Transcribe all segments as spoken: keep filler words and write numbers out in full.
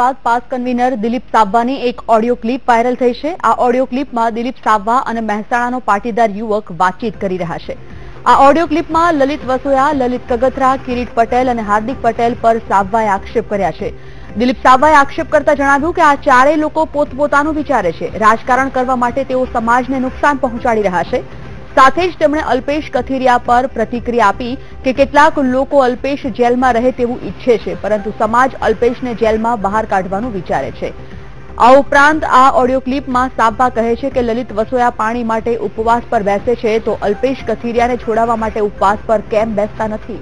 बाद पास कन्वीनर दिलीप साब्वानी एक audio clip viral थई छे। आ ऑडियो क्लिप में दिलीप साब्वा अने महेसाणानो पाटीदार युवक बातचीत करी रह्या छे। आ ऑडियो क्लिप में ललित वसोया, ललित कगथरा, किरीट पटेल अने हार्दिक पटेल पर साब्वाए आक्षेप कर्या छे। दिलीप साब्वाए आक्षेप करता जणाव्युं के आ चारेय लोको पोतपोतानुं विचारे छे, राजकारण करवा माटे तेओ समाजने नुकसान पहोंचाडी रह्या छे। साथ ज તેમણે अल्पेश कथीरिया पर प्रतिक्रिया આપી કે કેટલાક લોકો અલ્પેશ જેલમાં રહે તેવું ઈચ્છે છે, પરંતુ સમાજ અલ્પેશને જેલમાં બહાર કાઢવાનું વિચારે છે। આ ઉપરાંત આ ઓડિયો ક્લિપમાં સાબ્વા કહે છે કે લલિત વસોયા પાણી માટે ઉપવાસ પર બેસે છે, તો અલ્પેશ કથીરિયાને છોડાવવા માટે ઉપવાસ પર કેમ બેસતા નથી?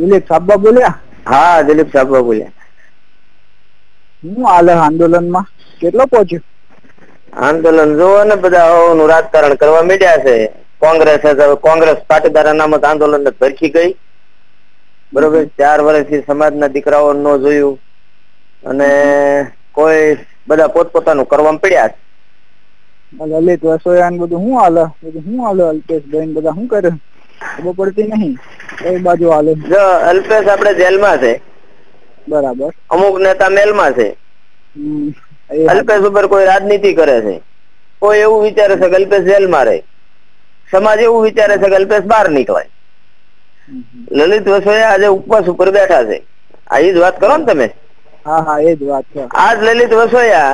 દિલીપ સાબ્વા બોલ્યા। હા, દિલીપ સાબ્વા બોલ્યા। आंदोलन राजकारण करवा मीडिया से कांग्रेस कांग्रेस पाटीदार अनामत आंदोलन भरखी गई। बरोबर चार वर्षथी समाजना दीकराओ न जोयुं अने कोई बधा पोतपोतानुं करवा पड्या। ललित वसोया बधुं हुं हाले, बधुं हुं हाले, अल्पेश बेन बधा हुं करे खबर पड़ती नहीं। कई बाजू हाले जो अल्पेश आपणे जेलमां छे, बराबर अमुक नेता मेलमां छे। अल्पेश उपर कोई राजनीति करे छे, कोई एवुं विचारे छे के अल्पेश जेलमां रहे, समाज एवुं विचारे छे के अल्पेश बहार निकळे। ललित वसोया आज उपवास उपर बैठा छे, आज वात करो ने तमे। हां हां एज वात छे। आज ललित वसोया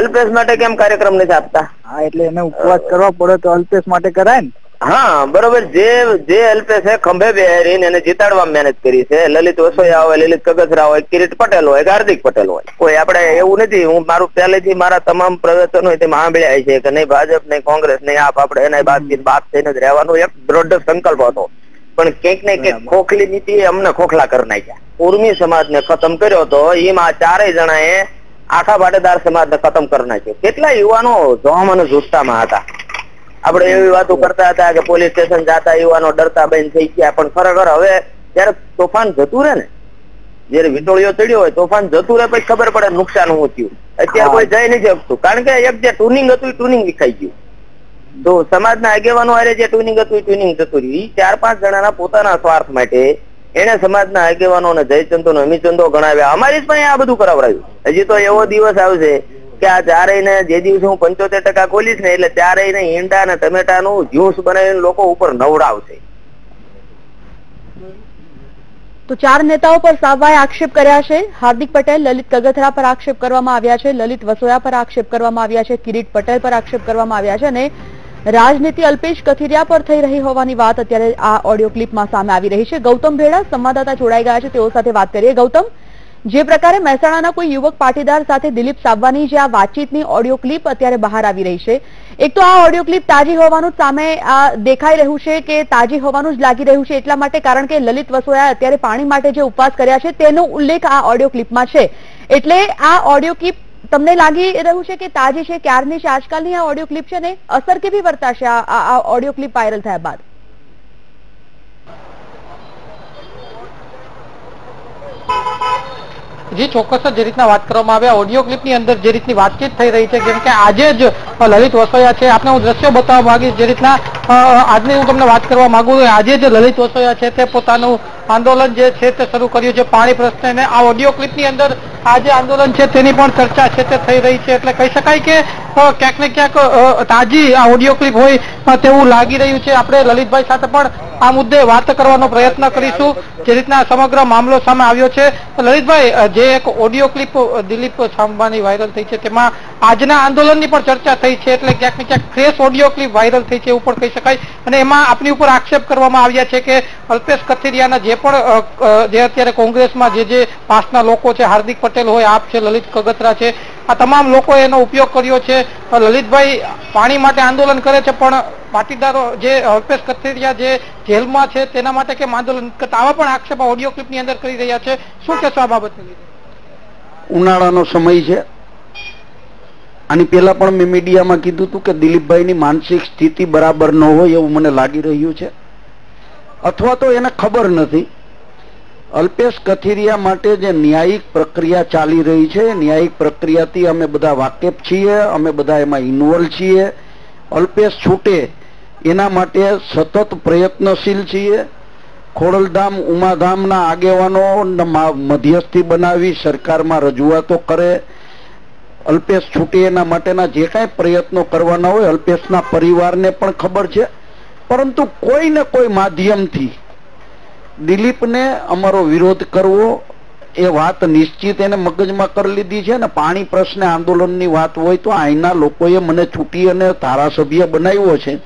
अल्पेश माटे केम कार्यक्रम नथी आपता? हां, એટલે એને ઉપવાસ કરવો પડે તો અલ્પેશ માટે કરાય ને। हाँ बरोबर, जे जे अल्पेश खंभे बेहारीने एने जीताडवा मेहनत करी छे। ललित वसोया होय, ललित कगथरा होय, किरीट पटेल होय, हार्दिक पटेल होय, कोई आपणे एवुं नथी। हूँ मारू पहेलेथी मारा तमाम प्रवचनो होय तेमां सांभळ्या छे के नहीं भाजप नहीं कांग्रेस नहीं आप आपणे एना बातचीत बात थईने ज रहेवानो एक दृढ़ संकल्प हतो, पण केक ने केक खोखली नीति अमने खोखला कर नाख्या। उर्मी समाजने खतम कर्यो तो एमां चारेय जणाए आखा पाटीदार समाजने खतम कर नाख्यो। केटला युवानो जोम अने जुस्तामां हता। આપણે એવી વાતો કરતા હતા કે પોલીસ સ્ટેશન જતા યુવાનો ડરતા બંધ થઈ ગયા, પણ ખરેખર હવે જ્યારે તોફાન જતું રહે ને, જ્યારે વિટોળિયો ચડ્યો હોય તોફાન જતું રહે પછી ખબર પડે નુકસાન શું થયું। અત્યારે કોઈ જઈ નથી શકતું, કારણ કે એક જે ટ્યુનિંગ હતું એ ટ્યુનિંગ વિખાઈ ગયું। તો સમાજના આગેવાનો આરે જે ટ્યુનિંગ હતું એ ટ્યુનિંગ જતું રહ્યું। એ ચાર પાંચ જણાના પોતાના સ્વાર્થ માટે એને સમાજના આગેવાનોને જયચંદો ને અમીચંદો ગણાવ્યા। અમારી જ પણ આ બધું કરાવડાયું। હજી તો એવો દિવસ આવશે કે આ ચારેય ને જે દિવસે હું પંચોતેર ટકા ખોલીશ ને એટલે ચારેય ને ઈંડા ને ટમેટા નું જ્યુસ બનાવીને લોકો ઉપર નવડાવશે। તો ચાર નેતાઓ પર સાબ્વાએ આક્ષેપ કર્યા છે। હાર્દિક પટેલ, લલિત કગથરા પર આક્ષેપ કરવામાં આવ્યા છે, લલિત વસોયા પર આક્ષેપ કરવામાં આવ્યા છે, કિરીટ પટેલ પર આક્ષેપ કરવામાં આવ્યા છે અને રાજનીતિ અલ્પેશ કથીરિયા પર થઈ રહી હોવાની વાત અત્યારે આ ઓડિયો ક્લિપમાં સામે આવી રહી છે। ગૌતમ ભેડા સંવાદદાતા જોડાઈ ગયા છે, તેઓ સાથે વાત કરીએ। ગૌતમ, જે પ્રકારે મહેસાણાના કોઈ યુવક પાટીદાર સાથે દિલીપ સાબ્વાની જે આ વાતચીતની ઓડિયો ક્લિપ અત્યારે બહાર આવી રહી છે, એક તો આ ઓડિયો ક્લિપ તાજી હોવાનું સામે દેખાઈ રહ્યું છે કે તાજી હોવાનું જ લાગી રહ્યું છે એટલા માટે, કારણ કે લલિત વસોયા અત્યારે પાણી માટે જે ઉપવાસ કર્યા છે તેનો ઉલ્લેખ આ ઓડિયો ક્લિપમાં છે, એટલે આ ઓડિયો ક્લિપ તમને લાગી રહ્યું છે કે તાજી છે, ક્યારની છે? આજકાલની આ ઓડિયો ક્લિપ છે ને અસર કેવી વર્તાશે આ ઓડિયો ક્લિપ વાયરલ થયા બાદ? जी चौक्स जी रीतना बात कर ऑडियो क्लिप अंदर जी रीतनी बातचीत थी रही है, जम के आज ज ललित वसोया है आपने हूँ दृश्य बतावा मागीश। जी रीतना आज हूँ तक बात करवा मागू, आज ज ललित वसोया है आंदोलन जे छे ते शुरू कर्युं छे पाणी प्रश्ने। आ ऑडियो क्लिपनी अंदर आज आंदोलन छे तेनी पण चर्चा छे ते थई रही छे, एटले कही शकाय के क्यांक ने क्यांक ताजी आ ऑडियो क्लिप होय तेवुं लागी रह्युं छे। आपणे ललितभाई साथे पण आ मुद्दे वात करवानो प्रयत्न करीशुं। जे रीतना समग्र मामलो सामे आव्यो छे। ललितभाई, जे एक audio clip Dilip Sambhani viral थई छे तेमां आजना आंदोलननी पण चर्चा थई छे, एटले क्यांक ने क्यांक फ्रेश ऑडियो क्लिप वायरल थई छे एवुं पण कही शकाय। अने एमां आपनी उपर आक्षेप करवामां आव्या छे के अल्पेश कथीरियाना जे अत्यारे कांग्रेसमां जे जे पासना लोको छे, हार्दिक पटेल होय, आप छे, ललित कगथरा छे, आ तमाम लोकोए एनो उपयोग कर्यो छे। ललितभाई पाणी माटे आंदोलन करे छे पण पाटीदारो जे अल्पेश कथीरिया जे जेलमां छे तेना माटे केम आंदोलन करता? आवा पण आक्षेप ऑडियो क्लिपनी अंदर करी रह्या छे, शुं कहेशो आ बाबतने लईने? उनाळानो समय छे। आनी पहेला पण मे मीडियामां कीधुं हतुं के दिलीपभाईनी मानसिक स्थिति बराबर न होय एवुं मने लागी रह्युं छे, अथवा तो एने खबर नहीं। अल्पेश कथीरिया माटे जे न्यायिक प्रक्रिया चाली रही है, न्यायिक प्रक्रिया थी अमे बधा वाकेफ छीए, अमे बधा एमां इन्वोल्व छीए। अल्पेश छूटे एना माटे सतत प्रयत्नशील छीए। खोडलधाम उमाधामना आगेवानो मध्यस्थी बनावी सरकारमा रजूआतो करे। अल्पेश छूटे एना माटेना जे कांई प्रयत्नो करवाना होय अल्पेशना परिवारने पण खबर छे, परंतु कोई ने कोई माध्यमथी दिलीपने अमारो विरोध करवो ए वात निश्चित एने मगजमां करी लीधी छे ने पाणी प्रश्ने आंदोलननी वात होय तो आईना लोकोए मने छूटी अने धारासभ्य बनाव्यो छे,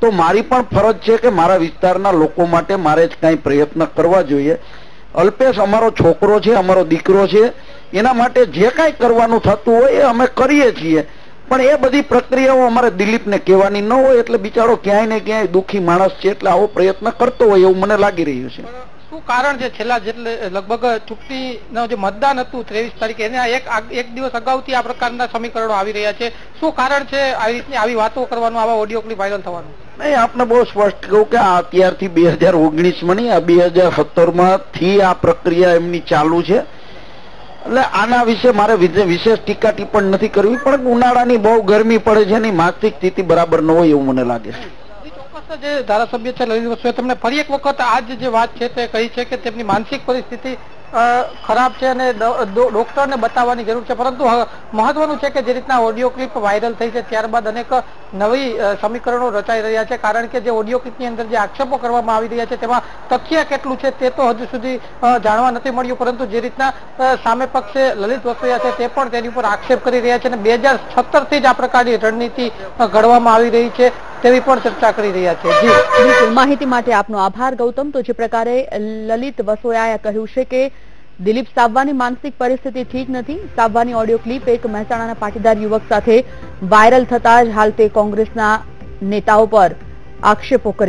तो मारी पण फरज छे के मारा विस्तारना लोको माटे मारे ज कांई प्रयत्न करवा जोईए। अल्पेश अमारो छोकरो छे, अमारो दीकरो छे, एना माटे जे कांई करवानुं थतुं होय ए अमे करीए छीए, पण ए बधी प्रक्रियाओ अमारे दिलीपने कहेवानी न होय, एटले बिचारो क्यांय ने क्यांय दुखी माणस छे एटले आवो प्रयत्न करतो होय एवुं मने लागी रह्युं छे। शुं कारण छे? छेल्ला जेटले लगभग चूंटणीनुं जे मतदान हतुं तेवीस तारीखे एना एक एक दिवस अगाउथी आ प्रकारना समीकरणो आवी रह्या छे, शुं कारण छे आई रीतनी आवी वातो करवानुं, आवा ऑडियो क्लिप वायरल थवानुं? नहीं, आपने बहुत स्पष्ट कहूं कि अत्यारथी दो हज़ार उन्नीस में नहीं आ दो हज़ार सत्रह में थी आ प्रक्रिया एमनी चालू छे। એટલે આના વિશે મારે વિશેષ ટીકા ટિપ્પણી નથી કરવી, પણ ઉનાળાની બહુ ગરમી પડે છે ને માનસિક સ્થિતિ બરાબર ન હોય એવું મને લાગે છે। ચોક્કસ જે ધારાસભ્ય છે લલિત વસોયા, તમને ફરી એક વખત આજ જે વાત છે તે કહી છે કે તેમની માનસિક પરિસ્થિતિ ખરાબ છે અને ડોક્ટરને બતાવવાની જરૂર છે, પરંતુ મહત્વનું છે કે જે રીતના ઓડિયો ક્લિપ વાયરલ થઈ છે ત્યારબાદ અનેક નવી સમીકરણો રચાઈ રહ્યા છે, કારણ કે જે ઓડિયો ક્લિપની અંદર જે આક્ષેપો કરવામાં આવી રહ્યા છે તેમાં તથ્ય કેટલું છે તે તો હજુ સુધી જાણવા નથી મળ્યું, પરંતુ જે રીતના સામે પક્ષે લલિત વસોયા છે તે પણ તેની ઉપર આક્ષેપ કરી રહ્યા છે અને બે હજાર સત્તર થી જ આ પ્રકારની રણનીતિ ઘડવામાં આવી રહી છે તેવી પણ ચર્ચા કરી રહ્યા છે। બિલકુલ, માહિતી માટે આપનો આભાર ગૌતમ। તો જે પ્રકારે લલિત વસોયાએ કહ્યું છે કે દિલીપ સાવવાની માનસિક પરિસ્થિતિ ઠીક નથી, સાવવાની ઓડિયો ક્લિપ એક મહેસાણાના પાટીદાર યુવક સાથે વાયરલ થતા જ હાલ તે કોંગ્રેસના નેતાઓ પર આક્ષેપો કરી